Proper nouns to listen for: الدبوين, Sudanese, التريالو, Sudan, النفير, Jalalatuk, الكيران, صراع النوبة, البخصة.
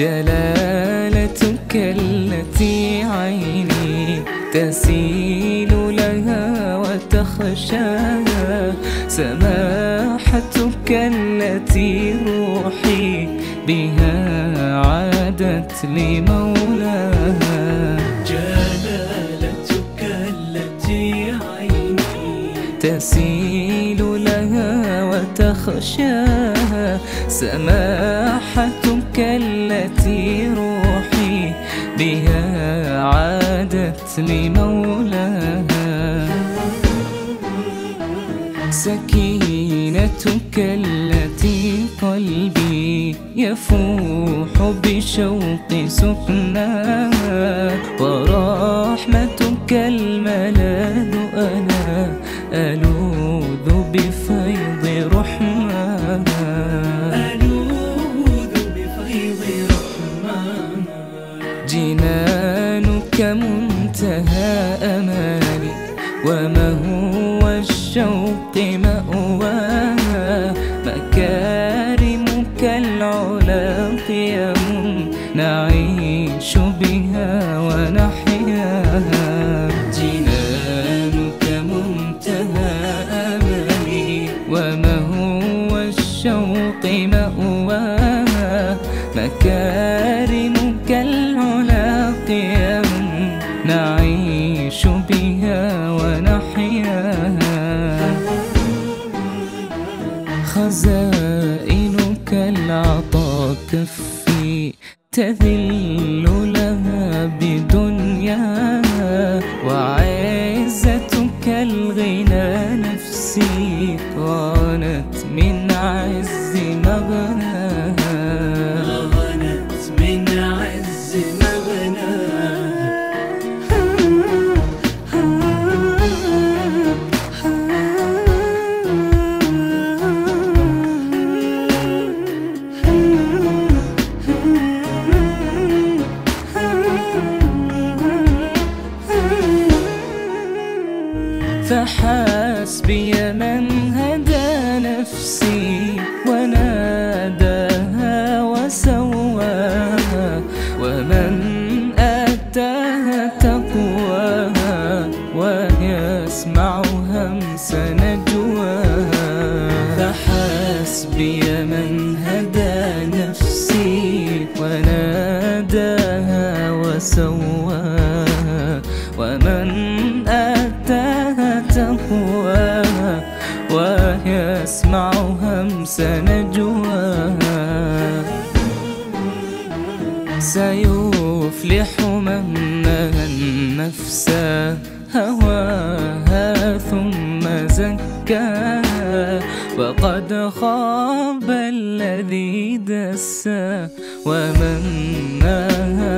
جلالتك التي عيني تسيل لها وتخشاها، سماحتك التي روحي بها عادت لمولاها. جلالتك التي عيني تسيل لها وتخشاها، سماحتك التي روحي بها عادت لمولاها. سكينتك التي قلبي يفوح بشوق سكناها، ورحمتك الملاذ أنا ألوذ بفيض رحمها. جنانك منتهى أمالي، ومهو الشوق مأواها، مكارمك العلا قيم نعيش بها ونحياها. جنانك منتهى أمالي، ومهو الشوق مأواها، مكارمك العلا قيم نعيش بها ونحياها. خزائنك العطاء كفي تذل لها بدنياها، وعزتك الغنى نفسي غانت من عز مغناها. فحسبي من هدى نفسي وناداها وسواها، ومن أتاها تقواها ويسمع همس نجواها. فحسبي من هدى نفسي وناداها وسواها، ومن أتاها تقواها ويسمع همس نجواها. سيفلح من نهى النفس هواها ثم زكاها، وقد خاب الذي دسا ومن نهى